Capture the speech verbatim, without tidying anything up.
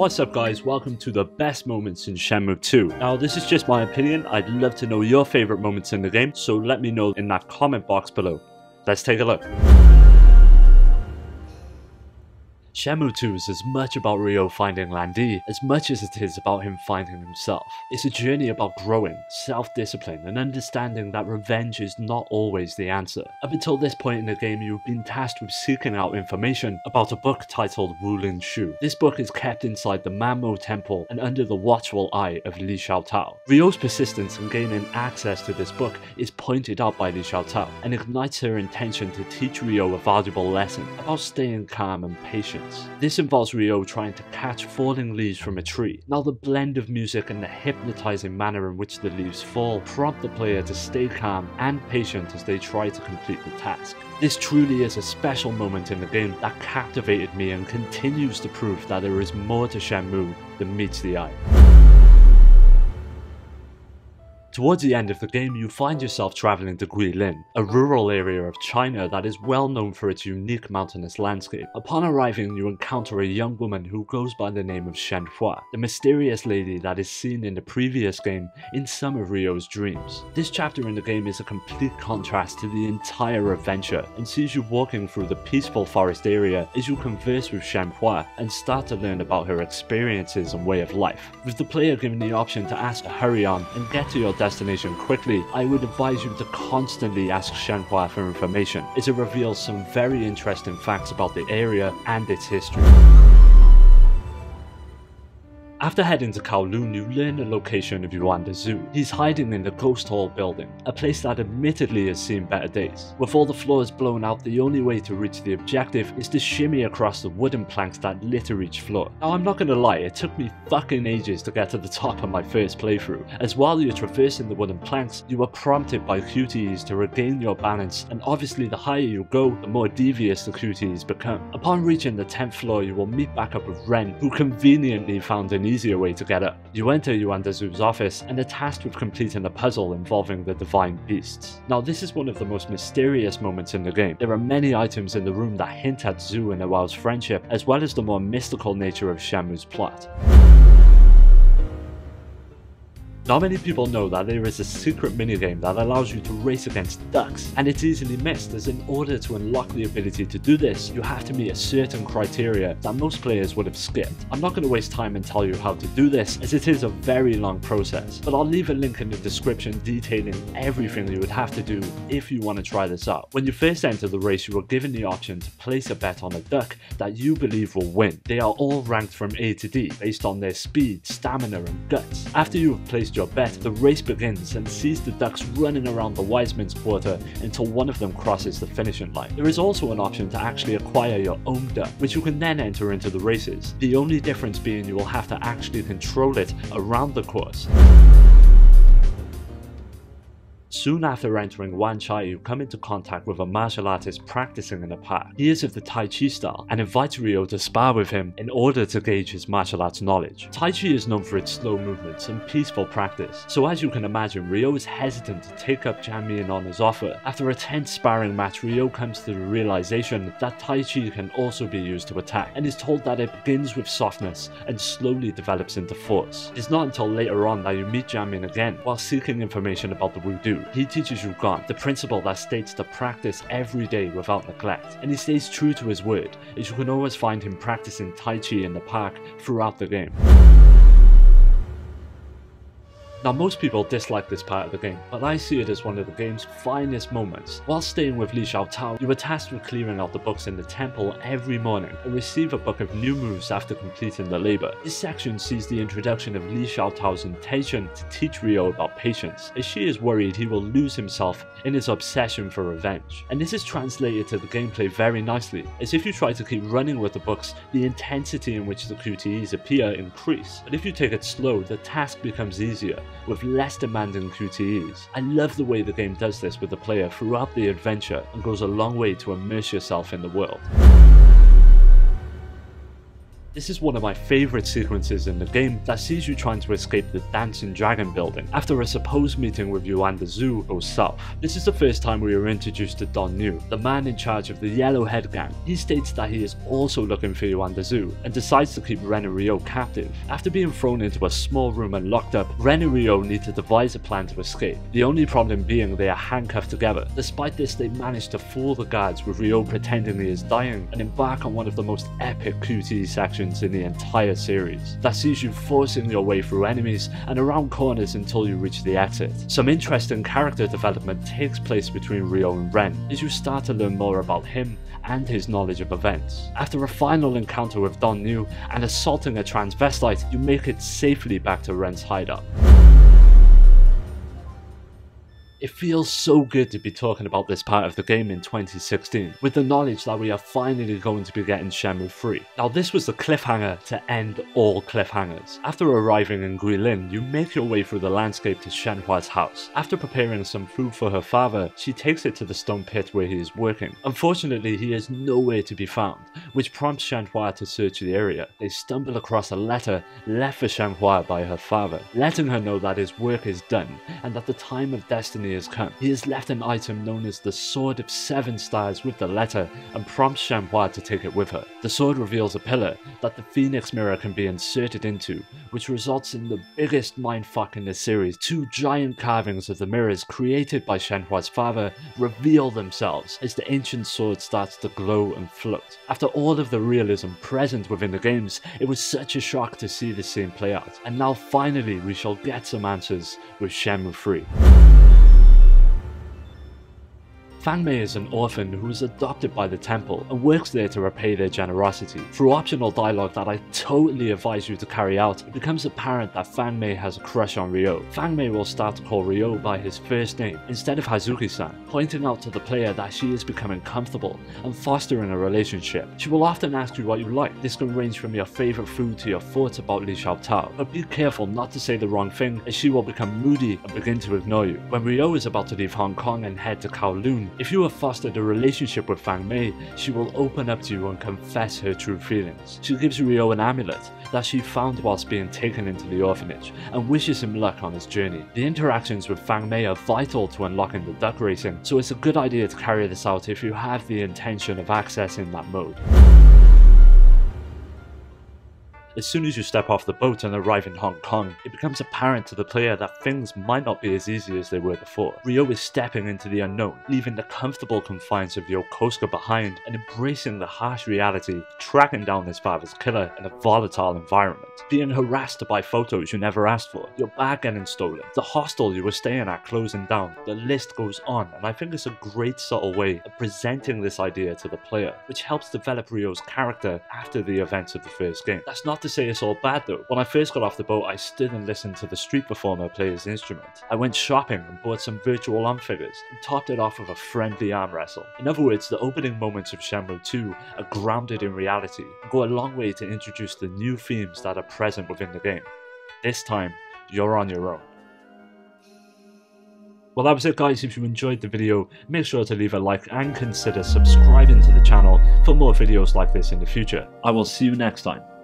What's up guys, welcome to the best moments in Shenmue two. Now this is just my opinion, I'd love to know your favorite moments in the game, so let me know in that comment box below. Let's take a look. Shenmue two is as much about Ryo finding Landi as much as it is about him finding himself. It's a journey about growing, self-discipline, and understanding that revenge is not always the answer. Up until this point in the game, you've been tasked with seeking out information about a book titled Wu Lin Shu. This book is kept inside the Man Mo Temple and under the watchful eye of Li Xiaotao. Ryo's persistence in gaining access to this book is pointed out by Li Xiaotao and ignites her intention to teach Ryo a valuable lesson about staying calm and patient. This involves Ryo trying to catch falling leaves from a tree. Now the blend of music and the hypnotizing manner in which the leaves fall prompt the player to stay calm and patient as they try to complete the task. This truly is a special moment in the game that captivated me and continues to prove that there is more to Shenmue than meets the eye. Towards the end of the game, you find yourself travelling to Guilin, a rural area of China that is well known for its unique mountainous landscape. Upon arriving, you encounter a young woman who goes by the name of Shenhua, the mysterious lady that is seen in the previous game in some of Ryo's dreams. This chapter in the game is a complete contrast to the entire adventure and sees you walking through the peaceful forest area as you converse with Shenhua and start to learn about her experiences and way of life. With the player given the option to ask to hurry on and get to your destination quickly, I would advise you to constantly ask Shenhua for information, as it reveals some very interesting facts about the area and its history. After heading to Kowloon, you learn the location of Yuanda Zhu. He's hiding in the Ghost Hall building, a place that admittedly has seen better days. With all the floors blown out, the only way to reach the objective is to shimmy across the wooden planks that litter each floor. Now I'm not gonna lie, it took me fucking ages to get to the top of my first playthrough, as while you're traversing the wooden planks, you are prompted by cuties to regain your balance, and obviously the higher you go, the more devious the cuties become. Upon reaching the tenth floor, you will meet back up with Ren, who conveniently found an easier way to get up. You enter Yuanda Zhu's office and are tasked with completing a puzzle involving the Divine Beasts. Now this is one of the most mysterious moments in the game. There are many items in the room that hint at Zhu and Awao's friendship, as well as the more mystical nature of Shenmue's plot. Not many people know that there is a secret minigame that allows you to race against ducks, and it's easily missed, as in order to unlock the ability to do this, you have to meet a certain criteria that most players would have skipped. I'm not going to waste time and tell you how to do this, as it is a very long process, but I'll leave a link in the description detailing everything you would have to do if you want to try this out. When you first enter the race, you are given the option to place a bet on a duck that you believe will win. They are all ranked from A to D, based on their speed, stamina and guts. After you have placed your Your bet, the race begins and sees the ducks running around the wise men's quarter until one of them crosses the finishing line. There is also an option to actually acquire your own duck, which you can then enter into the races, the only difference being you will have to actually control it around the course. Soon after entering Wan Chai, you come into contact with a martial artist practicing in the park. He is of the Tai Chi style and invites Ryo to spar with him in order to gauge his martial arts knowledge. Tai Chi is known for its slow movements and peaceful practice, so as you can imagine, Ryo is hesitant to take up Jan Mian on his offer. After a tense sparring match, Ryo comes to the realization that Tai Chi can also be used to attack, and is told that it begins with softness and slowly develops into force. It's not until later on that you meet Jan Mian again while seeking information about the Wudu. He teaches Yuquan, the principle that states to practice every day without neglect, and he stays true to his word, as you can always find him practicing Tai Chi in the park throughout the game. Now most people dislike this part of the game, but I see it as one of the game's finest moments. While staying with Li Xiaotao, you are tasked with clearing out the books in the temple every morning and receive a book of new moves after completing the labor. This section sees the introduction of Li Xiaotao's intention to teach Ryo about patience, as she is worried he will lose himself in his obsession for revenge. And this is translated to the gameplay very nicely, as if you try to keep running with the books, the intensity in which the Q T Es appear increase, but if you take it slow, the task becomes easier, with less demanding Q T Es. I love the way the game does this with the player throughout the adventure and goes a long way to immerse yourself in the world. This is one of my favorite sequences in the game that sees you trying to escape the Dancing Dragon building after a supposed meeting with Yuanda Zhu goes south. This is the first time we are introduced to Don Niu, the man in charge of the Yellowhead Gang. He states that he is also looking for Yuanda Zhu and decides to keep Ren and Ryo captive. After being thrown into a small room and locked up, Ren and Ryo need to devise a plan to escape, the only problem being they are handcuffed together. Despite this, they manage to fool the guards with Ryo pretending he is dying and embark on one of the most epic Q T E sections in the entire series that sees you forcing your way through enemies and around corners until you reach the exit. Some interesting character development takes place between Ryo and Ren as you start to learn more about him and his knowledge of events. After a final encounter with Don New and assaulting a transvestite, you make it safely back to Ren's hideout. It feels so good to be talking about this part of the game in twenty sixteen, with the knowledge that we are finally going to be getting Shenmue three. Now this was the cliffhanger to end all cliffhangers. After arriving in Guilin, you make your way through the landscape to Shenhua's house. After preparing some food for her father, she takes it to the stone pit where he is working. Unfortunately, he is nowhere to be found, which prompts Shenhua to search the area. They stumble across a letter left for Shenhua by her father, letting her know that his work is done and that the time of destiny has come. He has left an item known as the Sword of Seven Stars with the letter and prompts Shenhua to take it with her. The sword reveals a pillar that the Phoenix mirror can be inserted into, which results in the biggest mindfuck in the series. Two giant carvings of the mirrors created by Shenhua's father reveal themselves as the ancient sword starts to glow and float. After all of the realism present within the games, it was such a shock to see this scene play out, and now finally we shall get some answers with Shenmue three. Fangmei is an orphan who is adopted by the temple and works there to repay their generosity. Through optional dialogue that I totally advise you to carry out, it becomes apparent that Fangmei has a crush on Ryo. Fangmei will start to call Ryo by his first name instead of Hazuki-san, pointing out to the player that she is becoming comfortable and fostering a relationship. She will often ask you what you like. This can range from your favorite food to your thoughts about Li Xiaotao, but be careful not to say the wrong thing as she will become moody and begin to ignore you. When Ryo is about to leave Hong Kong and head to Kowloon, if you have fostered a relationship with Fangmei, she will open up to you and confess her true feelings. She gives Ryo an amulet that she found whilst being taken into the orphanage and wishes him luck on his journey. The interactions with Fangmei are vital to unlocking the duck racing, so it's a good idea to carry this out if you have the intention of accessing that mode. As soon as you step off the boat and arrive in Hong Kong, it becomes apparent to the player that things might not be as easy as they were before. Ryo is stepping into the unknown, leaving the comfortable confines of Yokosuka behind and embracing the harsh reality of tracking down his father's killer in a volatile environment, being harassed by photos you never asked for, your bag getting stolen, the hostel you were staying at closing down. The list goes on, and I think it's a great subtle way of presenting this idea to the player, which helps develop Ryo's character after the events of the first game. That's not to say it's all bad though. When I first got off the boat, I stood and listened to the street performer play his instrument. I went shopping and bought some virtual arm figures and topped it off with a friendly arm wrestle. In other words, the opening moments of Shenmue two are grounded in reality and go a long way to introduce the new themes that are present within the game. This time, you're on your own. Well, that was it guys. If you enjoyed the video, make sure to leave a like and consider subscribing to the channel for more videos like this in the future. I will see you next time.